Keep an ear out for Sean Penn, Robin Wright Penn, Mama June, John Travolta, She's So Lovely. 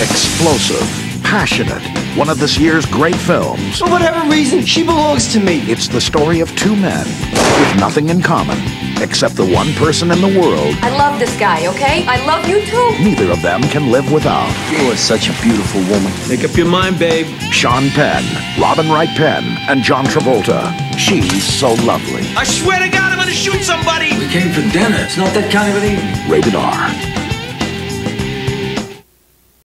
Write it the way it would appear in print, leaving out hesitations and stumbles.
Explosive, passionate, one of this year's great films. For whatever reason, she belongs to me. It's the story of two men with nothing in common except the one person in the world. I love this guy, okay? I love you too. Neither of them can live without. You are such a beautiful woman. Make up your mind, babe. Sean Penn, Robin Wright Penn, and John Travolta. She's so lovely. I swear to God, I'm gonna shoot somebody. We came for dinner. It's not that kind of an evening. Rated R.